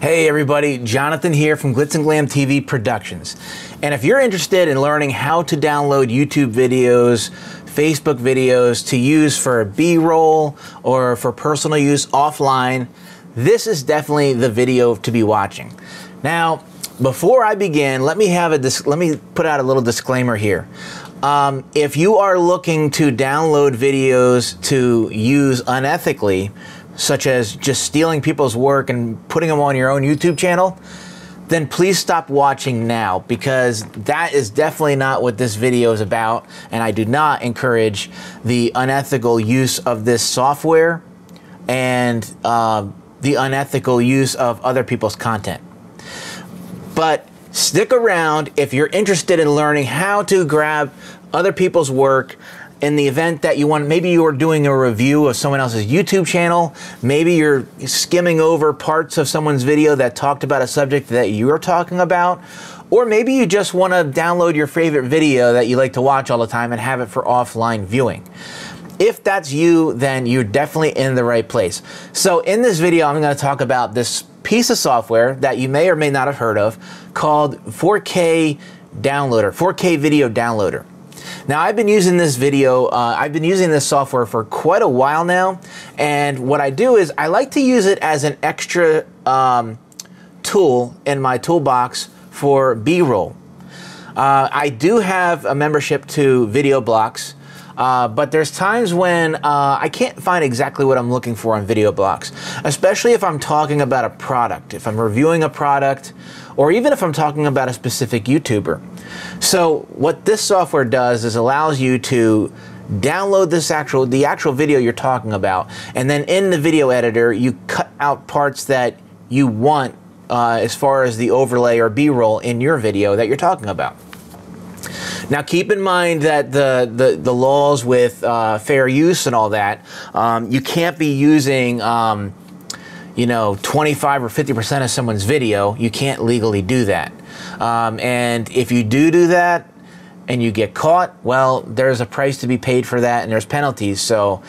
Hey everybody, Jonathan here from Glitz and Glam TV Productions. And if you're interested in learning how to download YouTube videos, Facebook videos to use for B roll or for personal use offline, this is definitely the video to be watching. Now, before I begin, let me put out a little disclaimer here. If you are looking to download videos to use unethically, such as just stealing people's work and putting them on your own YouTube channel, then please stop watching now, because that is definitely not what this video is about, and I do not encourage the unethical use of this software and the unethical use of other people's content. But stick around if you're interested in learning how to grab other people's work in the event that you want. Maybe you are doing a review of someone else's YouTube channel. Maybe you're skimming over parts of someone's video that talked about a subject that you're talking about. Or maybe you just want to download your favorite video that you like to watch all the time and have it for offline viewing. If that's you, then you're definitely in the right place. So in this video, I'm going to talk about this piece of software that you may or may not have heard of called 4K Downloader, 4K Video Downloader. Now, I've been using this software for quite a while now, and what I do is I like to use it as an extra tool in my toolbox for B-roll. I do have a membership to VideoBlocks, but there's times when I can't find exactly what I'm looking for on VideoBlocks, especially if I'm talking about a product, if I'm reviewing a product, or even if I'm talking about a specific YouTuber. So what this software does is allows you to download this the actual video you're talking about, and then in the video editor, you cut out parts that you want as far as the overlay or B-roll in your video that you're talking about. Now, keep in mind that the laws with fair use and all that, you can't be using, you know, 25 or 50% of someone's video. You can't legally do that. And if you do that and you get caught, well, there's a price to be paid for that, and there's penalties. So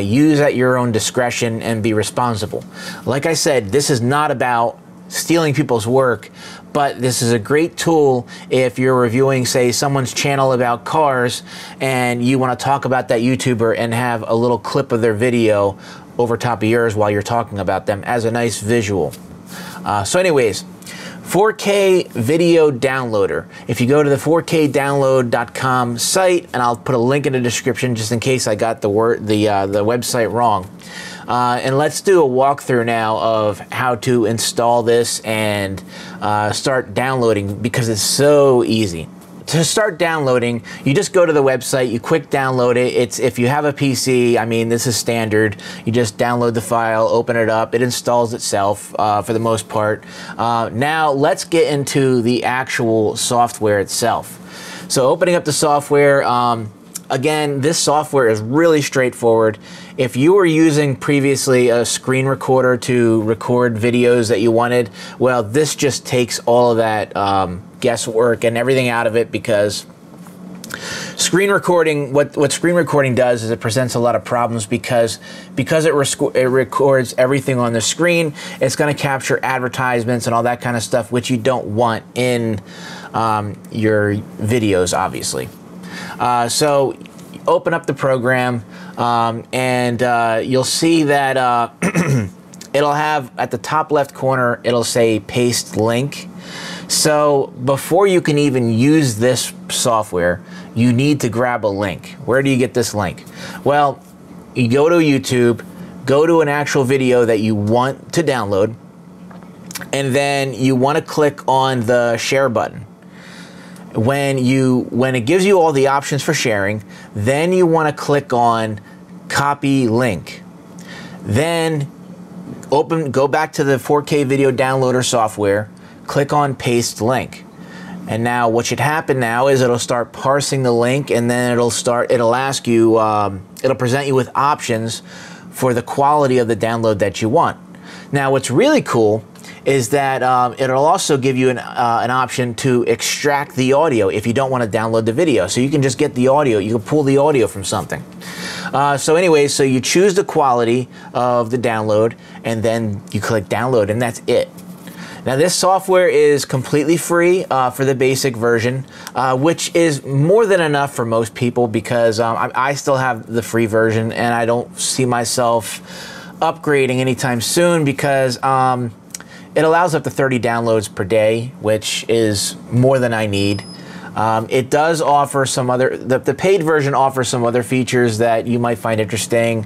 use at your own discretion and be responsible. Like I said, this is not about stealing people's work, but this is a great tool if you're reviewing, say, someone's channel about cars and you want to talk about that YouTuber and have a little clip of their video over top of yours while you're talking about them as a nice visual. So anyways, 4K Video Downloader. If you go to the 4KDownload.com site, and I'll put a link in the description just in case I got the website wrong. And let's do a walkthrough now of how to install this and start downloading, because it's so easy. To start downloading, you just go to the website, you quick download it. It's, if you have a PC, I mean, this is standard. You just download the file, open it up, it installs itself for the most part. Now let's get into the actual software itself. So opening up the software, again, this software is really straightforward. If you were using previously a screen recorder to record videos that you wanted, well, this just takes all of that guesswork and everything out of it, because screen recording, what screen recording does is it presents a lot of problems, because it records everything on the screen. It's going to capture advertisements and all that kind of stuff, which you don't want in your videos, obviously. So open up the program, and you'll see that it'll have at the top left corner, it'll say paste link. So before you can even use this software, you need to grab a link. Where do you get this link? Well, you go to YouTube, go to an actual video that you want to download, and then you want to click on the share button. When it gives you all the options for sharing, then you want to click on copy link. Then go back to the 4K Video Downloader software, click on paste link. And now what should happen now is it'll start parsing the link, and then it'll ask you, it'll present you with options for the quality of the download that you want. Now what's really cool is that it'll also give you an option to extract the audio if you don't want to download the video. So you can just get the audio, you can pull the audio from something. So anyway, so you choose the quality of the download, and then you click download, and that's it. Now this software is completely free for the basic version, which is more than enough for most people, because I still have the free version and I don't see myself upgrading anytime soon, because it allows up to 30 downloads per day, which is more than I need. It does offer some other, the paid version offers some other features that you might find interesting.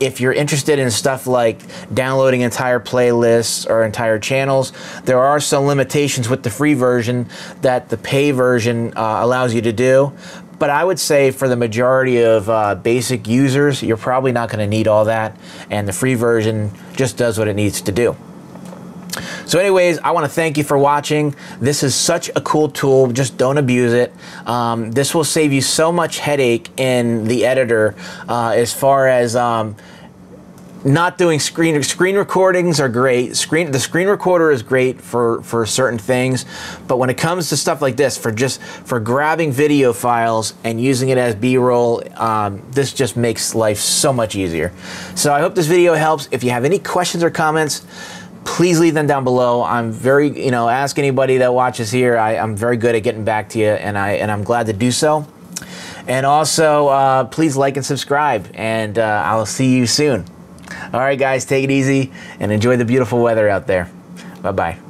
If you're interested in stuff like downloading entire playlists or entire channels, there are some limitations with the free version that the pay version allows you to do. But I would say for the majority of basic users, you're probably not going to need all that, and the free version just does what it needs to do. So anyways, I want to thank you for watching. This is such a cool tool. Just don't abuse it. This will save you so much headache in the editor as far as not doing screen recordings are great. The screen recorder is great for certain things, but when it comes to stuff like this, for grabbing video files and using it as B-roll, this just makes life so much easier. So I hope this video helps. If you have any questions or comments, please leave them down below. I'm very, ask anybody that watches here. I'm very good at getting back to you, and I'm glad to do so. And also, please like and subscribe, and I'll see you soon. All right, guys, take it easy and enjoy the beautiful weather out there. Bye-bye.